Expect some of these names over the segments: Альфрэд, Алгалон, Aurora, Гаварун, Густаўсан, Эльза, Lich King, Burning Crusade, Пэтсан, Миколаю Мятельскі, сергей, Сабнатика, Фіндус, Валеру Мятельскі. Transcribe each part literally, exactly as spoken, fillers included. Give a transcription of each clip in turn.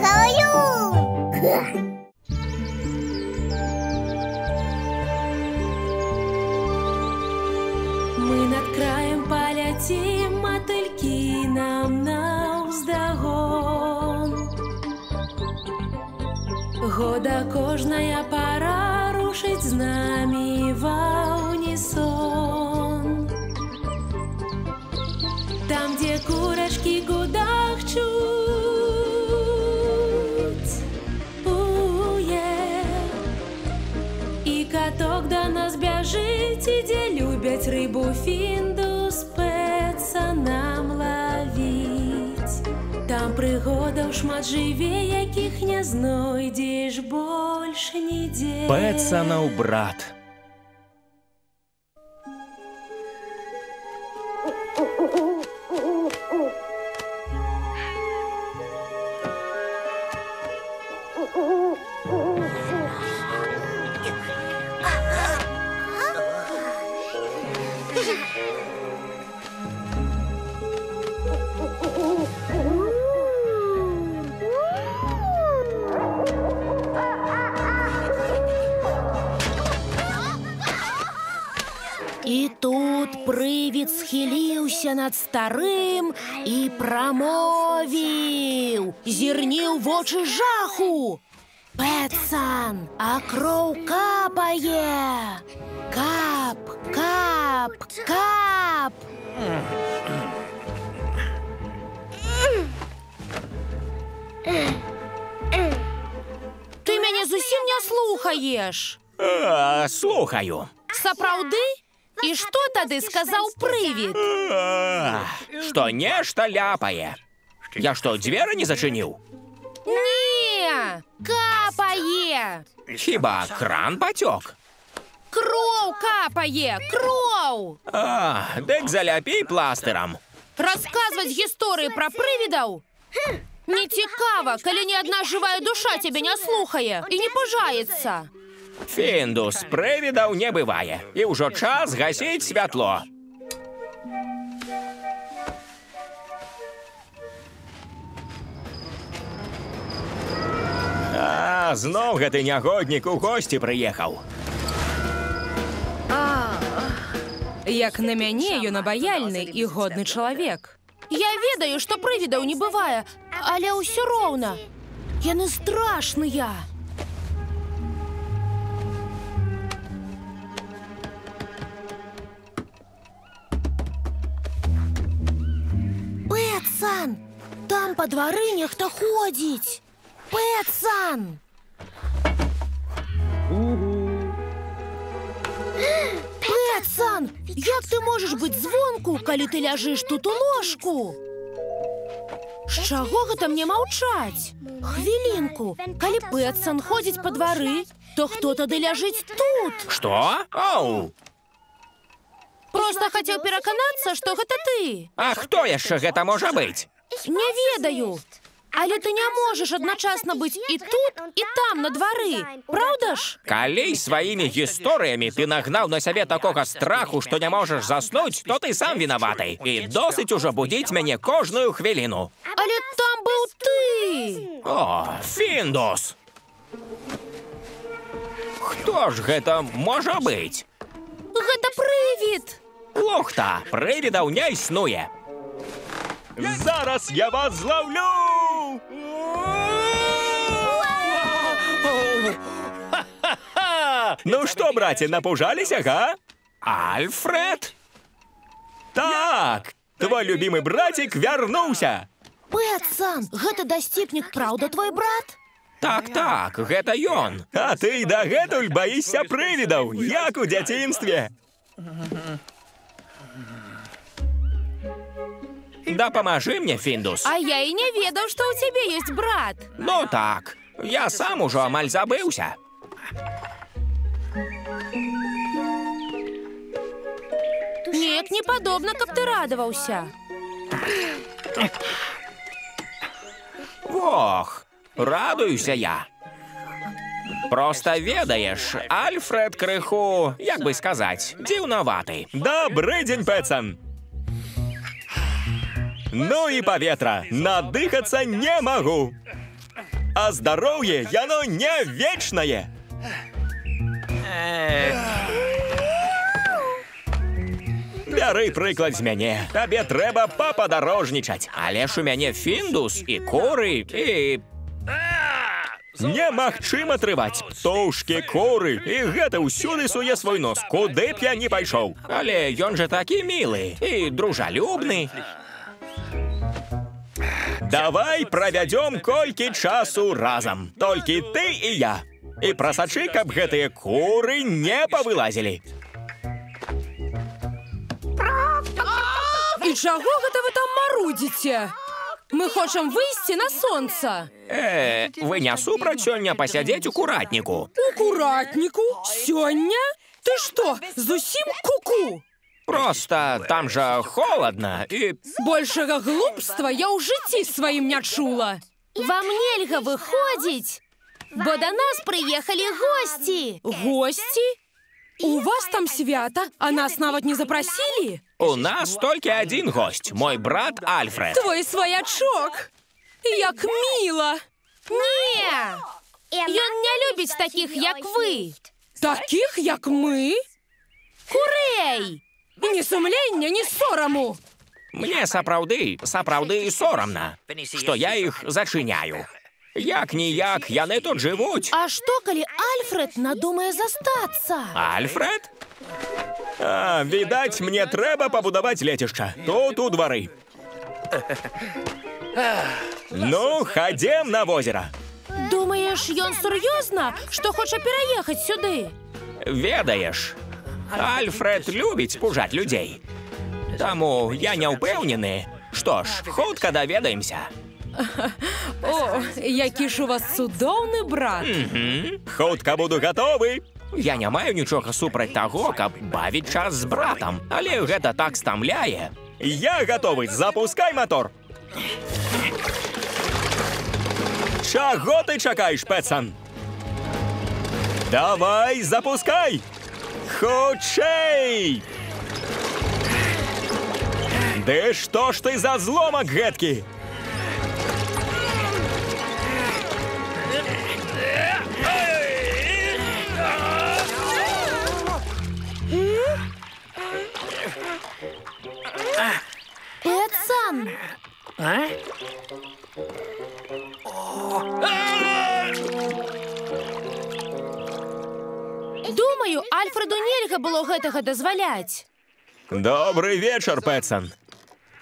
Хаю! Мы над краем полетим, мотыльки нам навздогон. Года кожная пора рушить с нами во унисон. Там, где курочки гудахчут, уе, и каток до нас бежит, и где любят рыбу Фіндус пэтсанам ловить. Там пригодов шмат жыве, яких не знойдешь больше нигде. Пэтсанаў брат. И тут прывід схіліўся над старым и промовил, зірніў вочы жаху. Пэтсан, а кроў капае. Кап, кап, кап. Ты меня зусім не слухаешь. А, слухаю. Сапраўды? И что тады сказал прывід? Что нечто ляпае. Я что, дверы не зачинил? Не, капае. Хиба кран потек? Кроў капае, кроў. А, дык заляпей пластыром. Рассказывать истории про прывідаў? Не цікава, коли ни одна живая душа тебя не слухае и не пужается. Фіндус, прывідаў не бывае. И уже час гасить святло. А, знов гэты нягодник у гости приехал. Як на мяне, ён абаяльны и годный человек. Я ведаю, что прывідаў не бывае, але ўсё роўна. Яны страшныя. Пэтсан, там по двары нехто ходить. Пэтсан! Пэтсан, як ты можешь быть звонку, коли ты ляжишь тут у ложку? С чего гэта мне молчать? Хвилинку, коли Пэтсан ходит по дворы, то кто-то да ляжит тут. Что? Ау! Просто хотел переконаться, что это ты. А кто еще это может быть? Не ведаю. Але ты не можешь одночасно быть и тут, и там, на дворы. Правда ж? Коли своими историями ты нагнал на себе такого страху, что не можешь заснуть, то ты сам виноватый. И досыть уже будить меня кожную хвилину. Але там был ты. О, Фіндус. Кто ж это может быть? Это прывід. Лохта, прывідаў не існуе. Зараз я вас зловлю! Ну что, братья, напужались, ага? Альфрэд? Так, твой любимый братик вернулся. Пэтсан, гэта дасціпнік, правда, твой брат? Так, так, гэта ён. А ты дагэтуль баишься прывідаў, як у дзяцінстве. Да поможи мне, Фіндус. А я и не ведал, что у тебя есть брат. Ну так, я сам уже амаль забылся. Нет, не подобно, как ты радовался. Вох, радуюся я. Просто ведаешь, Альфрэд крыху, як бы сказать, дивноватый. Добрый день, Пэтсан. Ну и поветра. Надыхаться не могу. А здоровье, оно не вечное. Бяры прыклад з мяне. Табе трэба пападарожнічаць. Але ж у мяне фіндус и куры, и... Немагчым атрываць. Птушки, куры. И гэта ўсюды суе свой нос. Куды б я не пайшоў. Але ён же такі милый и дружалюбны. Давай правядзём колькі часу разам. Толькі ты и я. И прасачы, каб гэтыя куры не павылазілі. И чаго гэта вы там марудзіце? Мы хочам выйсці на солнце. Э, вы не супраць сёння пасядзець у куратнику? У куратнику? Сёння? Ты что, зусім куку? Просто там же холодно и... Большего глупства я ў жыцці сваім не чула. Вам нельга выходзіць, бо до нас приехали гости. Гости? У вас там свято, а нас навод не запросили? У нас только один гость, мой брат Альфрэд. Твой своячок! Як мило! Не! Он не любит таких, як вы. Таких, як мы? Курей! Ни сумлення, ни сорому! Мне сапраўды, сапраўды и соромно, что я их зачиняю. Як не як, яны тут живут. А что, коли Альфрэд надумае застаться? Альфрэд? А, видать, мне треба побудовать летишко. Тут у дворы. Ну, ходим на озеро. Думаешь, ён серьезно, что хочет переехать сюда? Ведаешь, Альфрэд любит спужать людей. Тому я не упевнены. Что ж, хутка доведаемся. О, які ж у вас цудоўны брат. Хутка буду готовы. Я не маю нічога супраць таго, каб бавіць час з братам, але гэта так стамляе. Я готовы, запускай мотор. Чаго ты чакаеш, Пэтсан? Давай, запускай. Хутчэй! Ды што ж ты за зломак гэткі? Пэтсан! А? Думаю, Альфрэду нельга было гэтага дозволять. Добрый вечер, Пэтсан.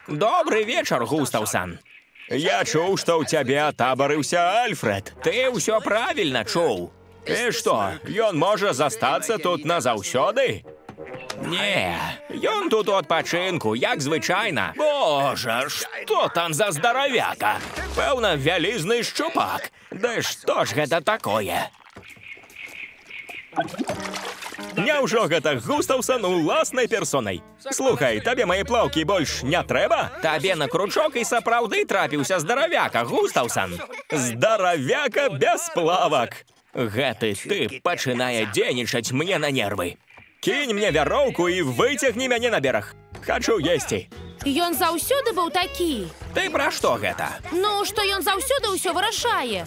Добрый вечер, Густаўсан. Я чуў, что у тебя табарыўся Альфрэд. Ты все правильно чуў. И что, ён может застаться тут назаўсёды? Не, ён тут у адпачынку, як звычайно. Боже, что там за здоровяка? Пэўна, вялізны шчупак. Да что ж это такое? Няўжо гэта Густаўсан уласнай персонай? Слухай, тебе мои плавки больше не треба? Тебе на крючок и сапраўды трапіўся здоровяка, Густаўсан. Здоровяка без плавок. Гэты ты пачынае дзейнічаць мне на нервы. Кинь мне вяроўку и вытягни меня на берег. Хочу есть. Ён заўсёды был такі. Ты про что гэта? Ну, что ён заўсёды ўсё вырашае.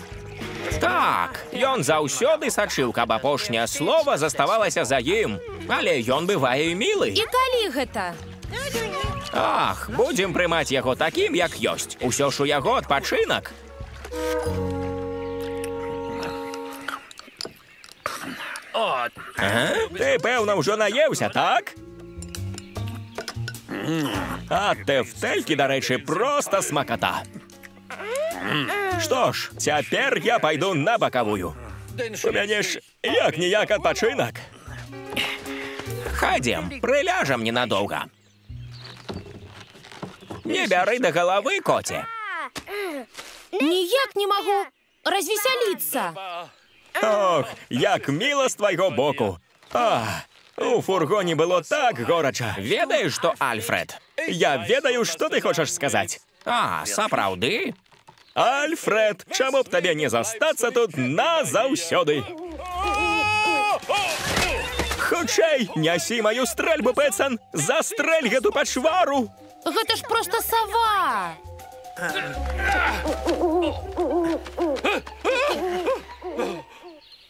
Так, ён заўсёды сачыў, каб апошняе слово заставалася за ім. Але ён бывае і милый. И калі гэта? Ах, будем прымаць яго таким, як ёсць. Усё ж у яго адпачынак. А? Ты, пэўна, уже наеўся, так? А ты в тельке, дарэчы, просто смакота. Что ж, теперь я пойду на боковую. У меня ж як-нияк отпочинок. Ходим, приляжем ненадолго. Не бяры до головы, коте. Нияк не могу развеселиться. Ох, як мило с твоего боку. А, у фургоне было так горячо. Ведаешь, что Альфрэд? Я ведаю, что ты хочешь сказать. А, сапраўды? Альфрэд, чаму б табе не застаться тут назаўсёды? Хутчэй, нясі мою стрэльбу, Пэтсан! Застрэль гэту пачвару! Гэта ж просто сова!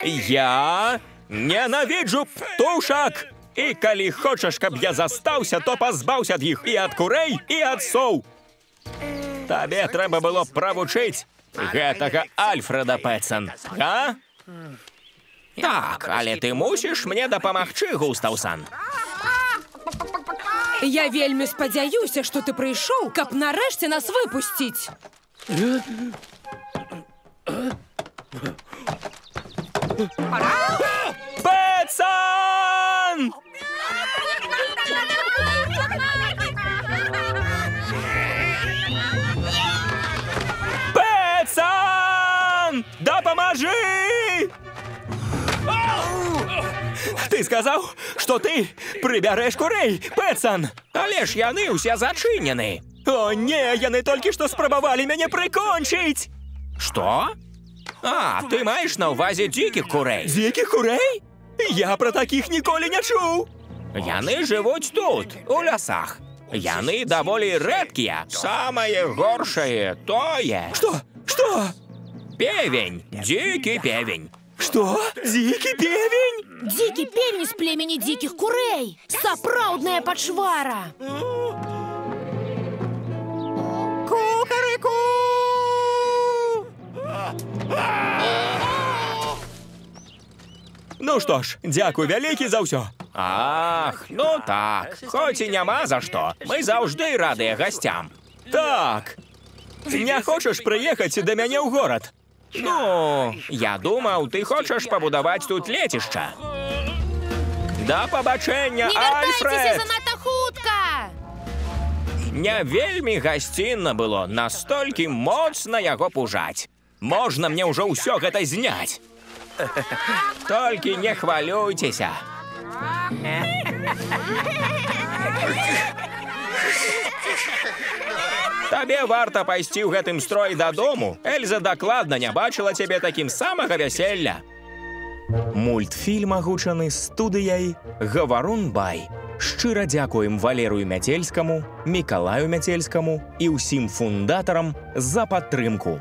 Я ненавиджу птушак! И коли хочешь, каб я застаўся, то позбаўся от их и от курей, и от соў. Тебе треба было правучить гэтага Альфрэда, Пэтсан, а? Так, але ты мусишь мне дапамагчы, Густаўсан. Я вельмі спадзяюся, что ты пришел, каб нарэшце нас выпустить. Пэтсан! Пэтсан! Да поможи! Ты сказал, что ты приберешь курей, Пэтсан, але ж яны усе зачинены. О не, яны только что спробовали меня прикончить. Что? А, ты маешь на увазе диких курей? Диких курей? Я про таких николи не чуў. Яны живут тут, у лесах. Яны довольно редкие. Самое горшее тое... Что? Что? Певень, дикий певень. Что? Дикий певень? Дикий певень из племени диких курей. Сапраўдная пачвара. Кукареку! Ну что ж, дякую великий за все. Ах, ну так. Хоть и няма за что. Мы завжды рады гостям. Так. Не хочешь приехать до меня в город? Ну, я думал, ты хочешь побудовать тут летишча. До побачення, Альфрэд! Не вертайтеся занадта хутка! Не вельми гостинно было настолько мощно его пужать. Можно мне уже все это снять. Только не хвалюйтесь. Тебе варта пайсці в гэтым строй до дому. Эльза докладно не бачила тебе таким самого веселля. Мультфильм агучаны студыяй Gavarun.by. Шчыра дякуем Валеру Мятельскому, Миколаю Мятельскому и усім фундатарам за падтрымку.